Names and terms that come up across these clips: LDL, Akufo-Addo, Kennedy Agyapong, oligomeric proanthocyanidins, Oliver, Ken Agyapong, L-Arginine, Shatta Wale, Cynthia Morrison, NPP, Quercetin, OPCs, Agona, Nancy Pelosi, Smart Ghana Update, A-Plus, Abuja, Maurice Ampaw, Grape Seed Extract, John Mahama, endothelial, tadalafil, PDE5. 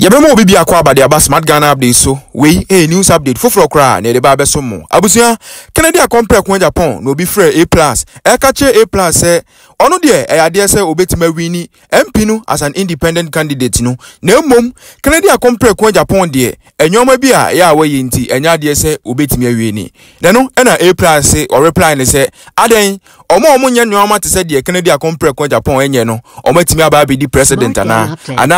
Yabemo bibi akwa ba de aba smart Ghana update so we news update foforo kra na de ba be so mo abusuya Canada compare Ken Agyapong no bi frɛ A-Plus ekache A-Plus se ono de eyade se obetima wini MP no as an independent candidate no na mmom Canada compare Ken Agyapong de enyoma bi a ya waye nti enya de se obetima wini na no na A-Plus se o reply ne se aden omo nya nyoma te se de Canada compare Ken Agyapong enye no omatimi aba be di president ana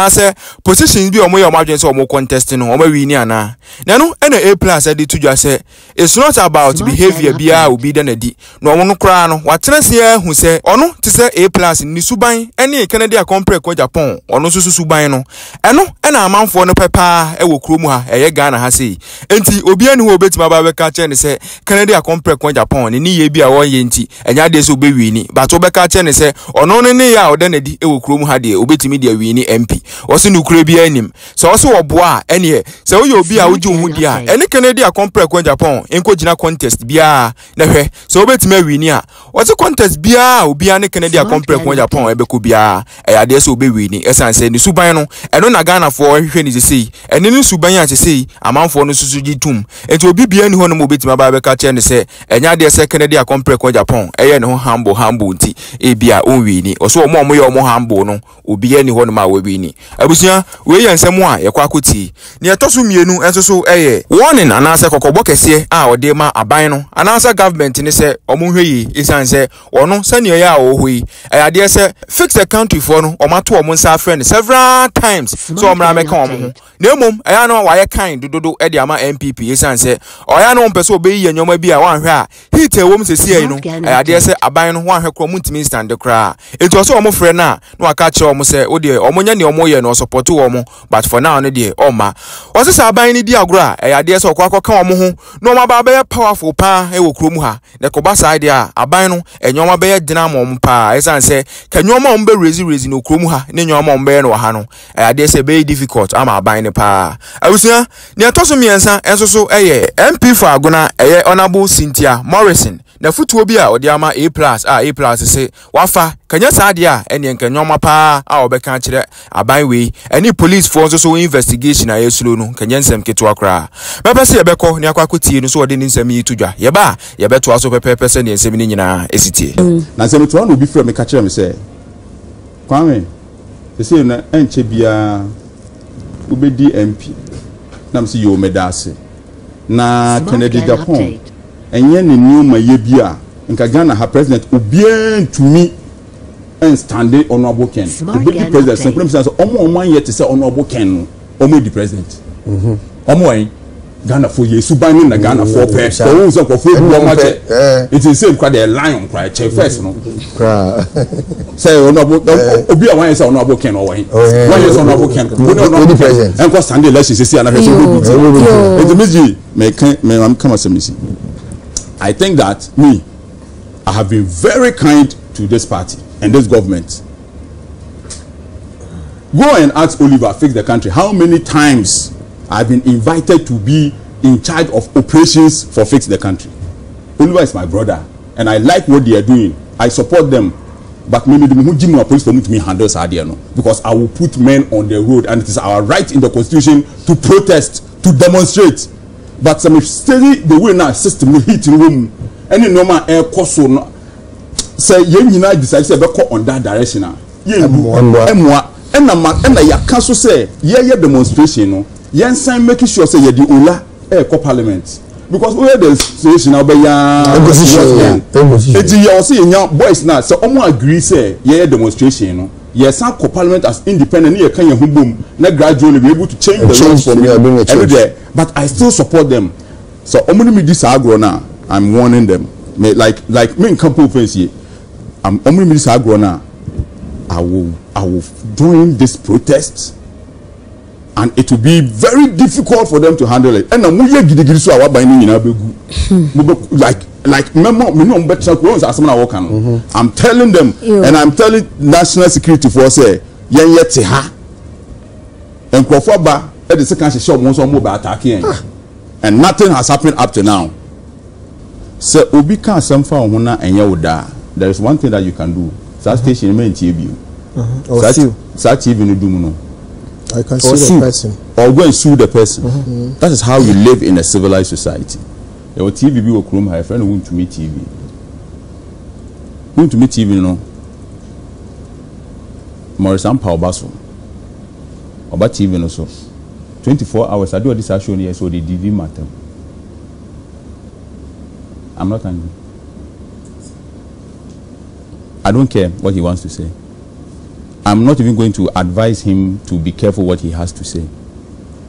se position bi omo agency or more contesting or more winner. Now, A-Plus I did to just say it's not about behavior. Bia will be done a D. No one cry. No, what trans here who say or no to say A-Plus in the Subai any Canada compare Ken Agyapong or no Susubino. And no, and a man for no papa, a wokruma, a Ghana has say. And the Obian who obeyed my baby catcher and say Canada compare Ken Agyapong and ye be a one yenti and ya days will be winning. But Obecatcher and say or no, any hour than a D. A wokrum had the obeyed media winning MP or soon you could be anim. So also a boy, any so you'll be a Ujumundia, any Canadian compare Ken Agyapong, and Kojina contest, Bia, Never, so bet me winia. What's a contest, Bia, will be any Canadian compare Ken Agyapong, Ebekubia, a ideas will be winning, as I said, the Subano, and on a Ghana for everything is to see, and then Subania to see, a man for no Suzuki tomb, and will be beyond one will bet my Bible catcher and say, and ya dear Canadian compare Ken Agyapong, a no humble tea, a Bia, O Winnie, or so more humble, no, will be any one of my Winnie. Abusia, we and some. Ye kwa kuti ni etosu mienu enso so eye warning anase kokobo kese a ode ma aban no anase government ni se omunhwe yi isan se ono sani ya ohoyi ayade se fix the country for no omato omunsa friend several times so omra meka omu na emum aya no waye kind dododo e de ama NPP isan se oya no mpese obeyi enyoma bi a wanhwe a hit ewom sesi yi no ayade se aban no wanhwe kro muntimi stand the kra eto so omu friend na waka kire omu se ode omunya ne omoye no support omu but for now, no dear, oh ma. Was this a binding dear gra? A dear so quack or come home. No, my barber powerful pa, a wokrumha. The cobas idea, a bino, and your bear dinam pa, as I say, can your mom be raising no crumha, then your mom bear no hano. A dear say, very difficult, I'm a binding pa. I was here near Tosumi and so a MP for Agona, a honorable Cynthia Morrison. The foot will be out, the ama A-Plus, say, Wafa. Kanya sadia eni enkenyoma pa a obeka kire abanwe eni police force so investigation aye slow no kanya nsem ketwa kra baba se yebeko ni akwakotie no so odi nsem yi tudwa yeba yebeto aso pepepe se ni nsem ni nyina esitie na nsem to no bi frɛ me ka kire me se Kwame se na enche bia obedi MP nam se yo medase na Kennedy Agyapong enye ne new maye bia nka Ghana ha president obien to me and standing honorable Ken. The baby president, some presidents, almost yet to say honorable Ken, almost the president. Almost Ghana for years, Subani na Ghana for pairs. Those are for food. It is same quite a lion cry, check first. No, say honorable, be a one is honorable Ken or one is honorable Ken. We don't know the president. And what Sunday lessons is see another. And the misery may come as a missing. I think that me, I have been very kind to this party. And this government. Go and ask Oliver, fix the country. How many times I've been invited to be in charge of operations for fix the country? Oliver is my brother, and I like what they are doing. I support them, but maybe the Mujimu approach for me to me handles Adiano because I will put men on the road, and it is our right in the constitution to protest, to demonstrate. But some steady the way now system hitting room, any normal air cost. Say you know decide say on that direction yeah and ya council say yeah demonstration no yeah sign making sure say the ola parliament because where the situation now be ya it boys now so omo agree say yeah demonstration no yes parliament as independent you can boom na gradually be able to change the laws for me every day but I still support them so omo me this agro now I'm warning them like me in couple friends here I'm only Minister Agrona. I will join this protest, and it will be very difficult for them to handle it. And I'm going to give you our binding in Abuja. Like, minimum better rules as someone work on. I'm telling them, and I'm telling National Security Force, "Yen yet ha." And Kofoba at the second shop wants to move attacking, and nothing has happened up to now. So Obi can somehow hona and Yoda. There is one thing that you can do. That station may in TV. Such even do no. I can sue the person. Or go and sue the person. Mm-hmm. That is how you live in a civilized society. Your TV will come here, friend won't to meet TV. Won't to meet TV, you know. Maurice Ampaw Basso. About TV, no so. 24 hours, I do this action here, so they didn't matter. I'm not angry. I don't care what he wants to say. I'm not even going to advise him to be careful what he has to say.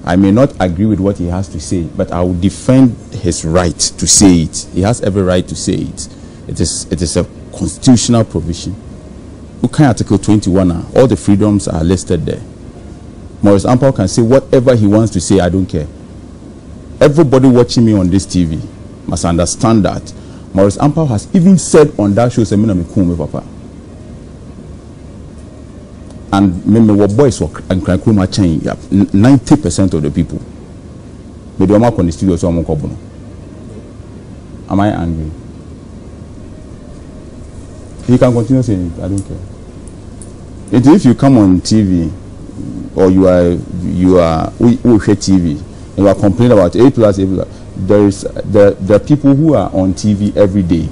I may not agree with what he has to say, but I will defend his right to say it. He has every right to say it. It is a constitutional provision. We can Article 21 now. All the freedoms are listed there. Maurice Ampaw can say whatever he wants to say, I don't care. Everybody watching me on this TV must understand that. Maurice Ampaw has even said on that show, Semina Mikume Papa. And remember what boys work and Krankuma chain 90% of the people. But they are on the studio, so I'm on. Am I angry? He can continue saying it, I don't care. If you come on TV or you are TV and you are complaining about A+, there are people who are on TV every day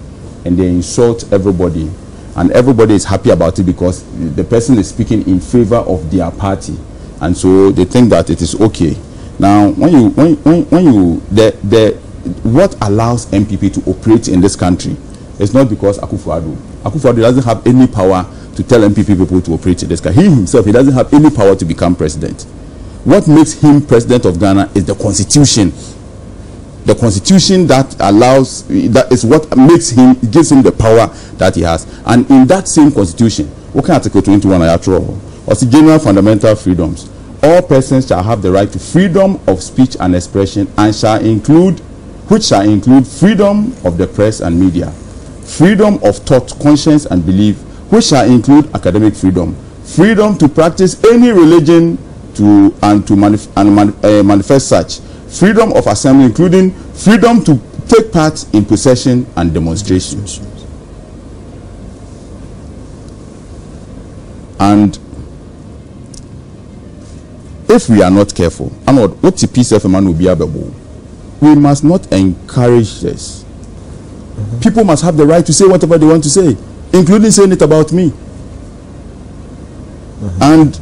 and they insult everybody, and everybody is happy about it because the person is speaking in favor of their party, and so they think that it is okay. Now what allows NPP to operate in this country is not because Akufo-Addo doesn't have any power to tell NPP people to operate in this country. He himself, he doesn't have any power to become president. What makes him president of Ghana is the constitution. The constitution that allows, that is what makes him, gives him the power that he has. And in that same constitution, what can Article 21 or the general fundamental freedoms? All persons shall have the right to freedom of speech and expression, and shall include freedom of the press and media, freedom of thought, conscience, and belief, which shall include academic freedom, freedom to practice any religion and manifest such, freedom of assembly, including freedom to take part in procession and demonstrations. And if we are not careful, we must not encourage this. People must have the right to say whatever they want to say, including saying it about me. And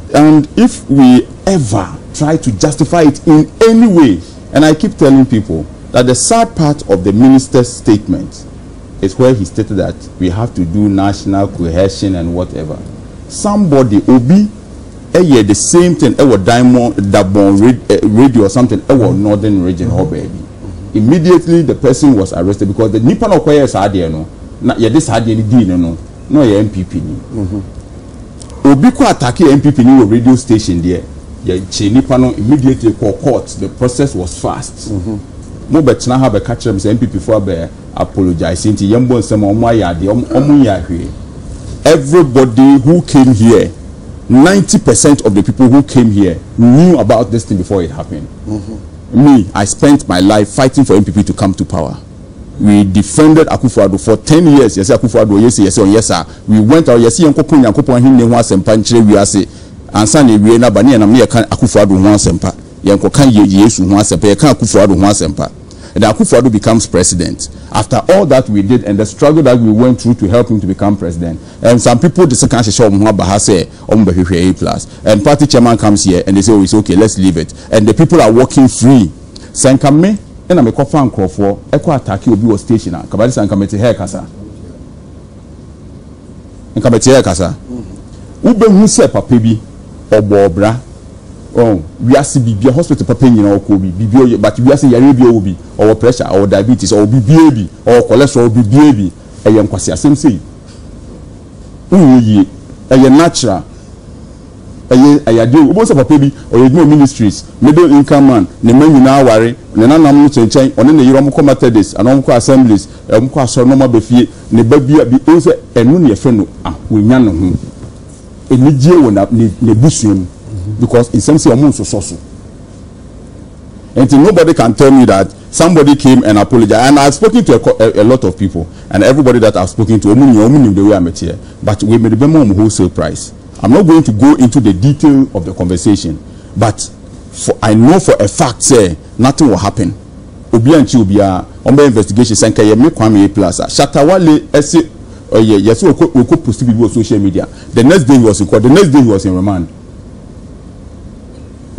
if we ever try to justify it in any way, and I keep telling people that the sad part of the minister's statement is where he stated that we have to do national cohesion and whatever. Somebody, Obi, the same thing, Diamond Radio or something, Northern Region, baby. Immediately the person was arrested because the Nippon Okoye is Adiano, not yet this Adiano, no MPP. Obi ko attack MPP ni radio station there. Immediately call court. The process was fast. Mo betina ha be catch MPP for be apologize. Everybody who came here, 90% of the people who came here knew about this thing before it happened. Me, I spent my life fighting for MPP to come to power. We defended Akufo-Addo for 10 years. Yes, Akufo-Addo, yes, sir. We went out, yes, and Akufo-Addo becomes president. After all that we did and the struggle that we went through to help him to become president, and some people and party chairman comes here and they say, oh, it's okay, let's leave it. And the people are walking free. Sankame, and I'm a fan call for echo attack you will be station. Kabadis and Kamete Hekasa. And Kamete Hekasa. Ube Huse Papebi or Bobra. Oh, we are see Bibia hospital Papin or Kobe, Bibio, but we are seeing Yaribiobi or pressure or diabetes or BBAB or cholesterol BBAB. A young Quasia Sensi. Uye, a natural. I do most of a baby or no ministries, middle income man, the men in our worry, the non-amulet and chain, or any Romacoma Tedis, and Uncle Assemblies, Uncle Sonoma Befi, the baby at the answer, and only a friend we know him. A Nijay will not need Nebusium because it's something among so. And nobody can tell me that somebody came and apologized. And I've spoken to a lot of people, and everybody that I've spoken to, the way I met here, but we made a wholesale price. I'm not going to go into the detail of the conversation. But for, I know for a fact, say nothing will happen. Obi and Chubia on the investigation, Sanka Yemekwami A-Plus. Shatawale S. Yes, we could post it on social media. The next day he was in court, the next day he was in remand.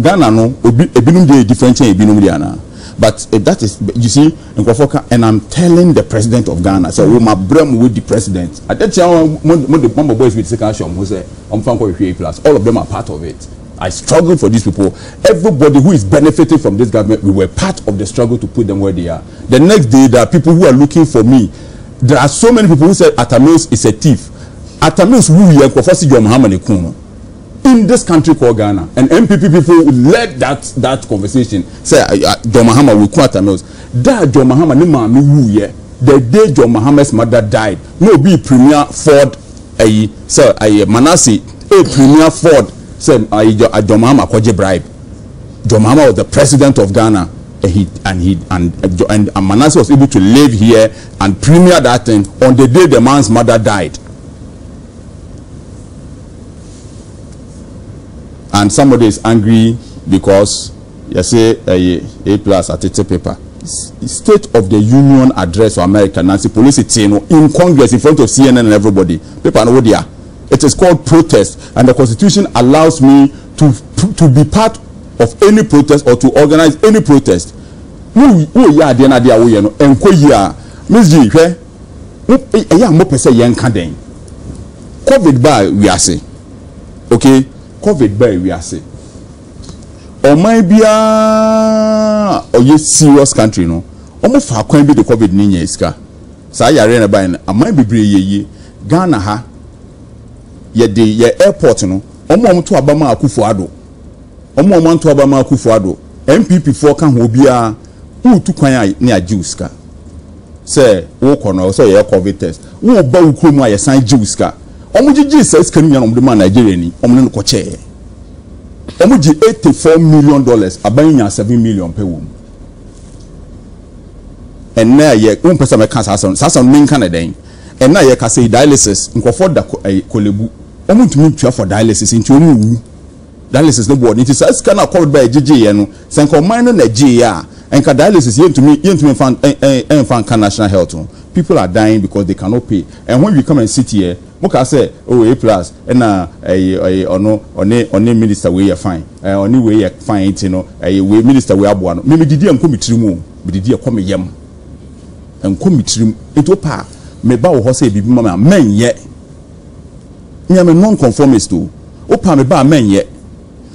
Ghana no, Ebinum de different chain, Ebinum Diana. But if that is, you see, and I'm telling the president of Ghana, so my brother with the president. At that time, when the bomber boys with second shop, who say, I'm from A-Plus, all of them are part of it. I struggle for these people. Everybody who is benefiting from this government, we were part of the struggle to put them where they are. The next day, there are people who are looking for me. There are so many people who said Atameus is a thief. Atameus who Akufo-Addo John Mahama in this country called Ghana, and NPP people led that conversation. Say John Mahama will quote Atameus. That John Mahama ni maami who ye. The day John Mahama's mother died, no be Premier Ford a sir a Manasi a Premier Ford said a John Mahama kwaje bribe. John Mahama was the president of Ghana. And Manasi was able to live here and premiere that thing on the day the man's mother died. And somebody is angry because you say A-Plus at the paper. State of the Union address for America, Nancy Pelosi, in Congress in front of CNN and everybody. People know they are. It is called protest, and the Constitution allows me to be part of any protest or to organize any protest. COVID by we are say. Okay? COVID by we are say. Or maybe a serious country, no? Almost how can be the COVID ninja iska. So I arena by I might be brave Ghana ha yet the airport no to Abama Akufo-Addo. Omo to Obama Akufo-Addo MPP for kan ho bia who to kwan ni ajews ka say wo kono say e covid test wo ba wo kromu aye san jews ka omo jiji say ska ni nyano de Nigeria ni omo ne ko che omo ji $84 million aban nya $7 million pe wo and na ye won pesa me kan sason min kan den and na ye ka say dialysis nko for da kolebu omo ntumi twa for dialysis nti omo dialysis no board nti say scan called by jj ye no say ko minor na jia and ka dialysis ye to me fan can national health people are dying because they cannot pay. And when we come and sit here we can say oh A-Plus and na or no on minister we are fine on we are fine you know we minister we aboa no me didi am ko mitirimu me didi e ko me yam en ko mitirimu eto pa me ba wo ho say bibi mama men ye nyame non conformist to o pa me ba men ye.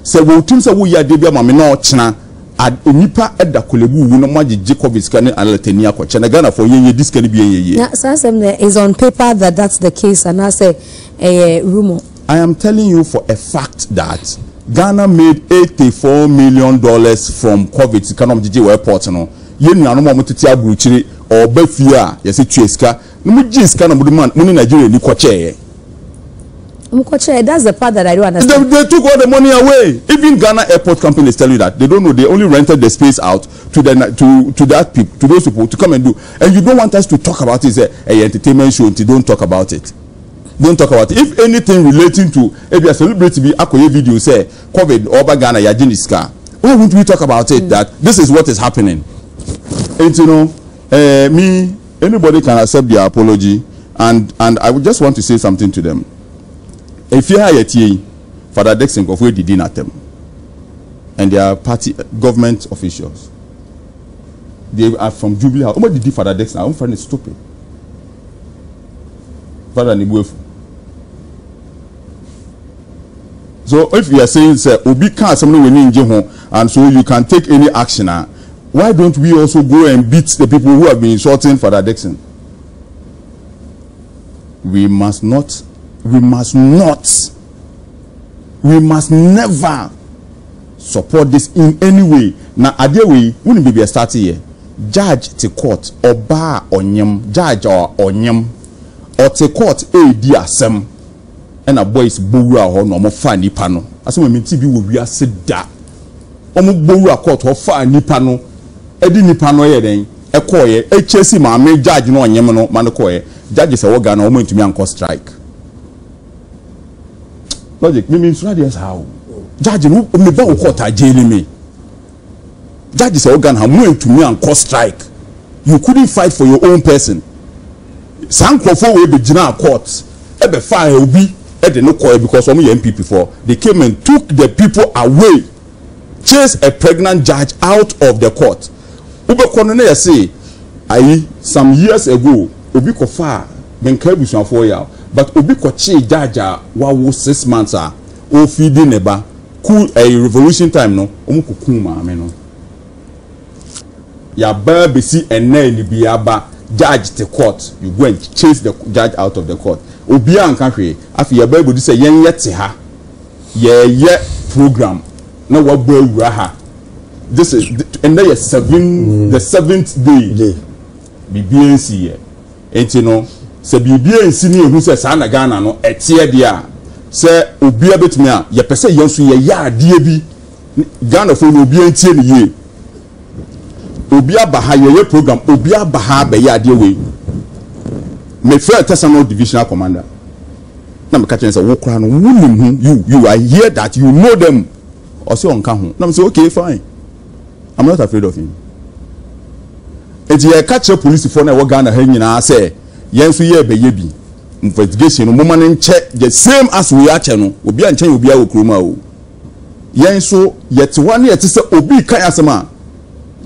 So we team say we ya debia ma me na o kena onipa eda kolebu wu no magi Jacobis kan alatania ko kena Ghana for yenye dis kan bi yenye. Na sasem there is on paper that that's the case and I say a rumor. I am telling you for a fact that Ghana made $84 million from COVID economic jiji airport no. Ye nuanu mo motete aburuchiri or bafia ye se tweska no mo jiska no man mo ni Nigeria ni ko cheye. That's the part that I don't understand. They took all the money away. Even Ghana Airport Company is telling you that they don't know. They only rented the space out to those people to come and do. And you don't want us to talk about it. It's an entertainment show. Don't talk about it. Don't talk about it. If anything relating to if you are celebrating the Akoye video say COVID over Ghana Yajiniska, why won't we talk about it? That this is what is happening. And you know, anybody can accept their apology, and I would just want to say something to them. If you hire TA, Father Dixon of Wedinatem, and they are party government officials, they are from Jubilee House. What did Father Dixon? I'm friend is stupid. Father Nibuefu. So if you are saying, sir, Obi can't someone winning Jehon, and so you can take any action, why don't we also go and beat the people who have been insulting Father Dixon? We must never support this in any way. Now, Adewe wouldn't be a start here. Judge to court or bar on him, judge or on him, or to court a DSM and a boy's bora or no more fine panel. As we mean, TV will be a sit da. Omo bora court or fine panel, a dinny panel, a coy, a chessy man, may judge no yamano, manacoy. Judges are organ or going to me and cause strike. Logic, means radius how Judge, no, me ba ukota jailing me. Judge is organ ha mu to me and cause strike. You couldn't fight for your own person. Sankrofo we be jina court. E be fire obi e de no call because omo NPP for. They came and took the people away. Chase a pregnant judge out of the court. Ube kono na say ayi some years ago obi ko fa men kabusu afo ya but obi ko chi judge wa 6 months o feed neba cool a revolution time no omo ko kuma me no. Ya ba be si enne ni bi aba judge the court you go and chase the judge out of the court obi an kan hwe afi ya bible say yen yete ha ye program na wa bo awura ha this is and there is the 7th day bbnc here enti no se bbnc ni ehu se sa na Ghana no etie dia se obi abetumi a ye pese yen so ye ya die bi Ghana fo no obi entie ni ye Obia Baha ye program, Obia Baha Baya dear way. My friend Tessanol divisional commander. Nam catching a walk around woman you are here that you know them. Or so on Kahun. Nam say, okay, fine. I'm not afraid of him. And ye catch a police phone and walk down hanging and say, yes, we be ye investigation woman and check the same as we are channel. Obia and Chan Ubia Ukrumao. Yen so yet 1 year to say Obi Kayasama.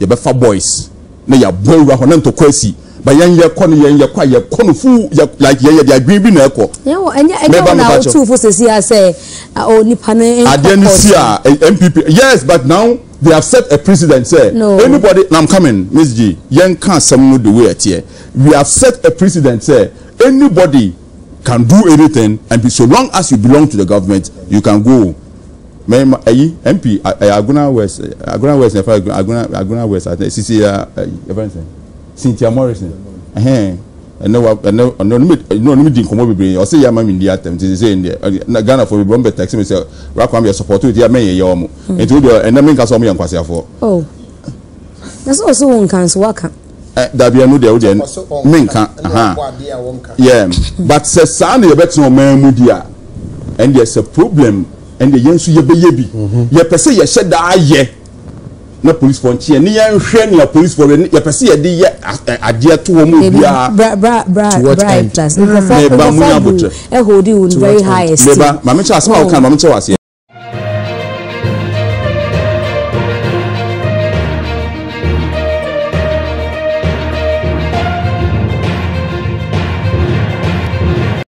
Your boys, na ya boy rahonem to kwesi, but yan ye kono yan ye kwa ye kono fu like ye dey agree bi na eko. Yo, anya anya na otu fu sisi say o nipa na NPP. Yes, but now they have set a precedent say. No. Anybody, I'm coming, Miss G. Yan can some no the way at here. We have set a precedent say anybody can do anything and be so long as you belong to the government, you can go. MP Aguna West Cynthia Morrison no didn't come over or say Yamam in the attempt is in the Ghana for Bomber taxi myself Rakwam your support to the May Yomo and to the and the main castle and Quasia for. Oh, that's also one council worker. That we are not the audience, yeah, but Sassan, the better no man, Mudia, and there's a problem. And the yensu ye be yebi. Ye pese ye shed da aye. Na police for nchi. Ni ye nche ni police for ni. Ye pese ye di ye adia tu omu biya. Bra. Plus. Neba munya bote. Ehodi un very highest. Neba. Mamicha asma okan. Mamicha wasi.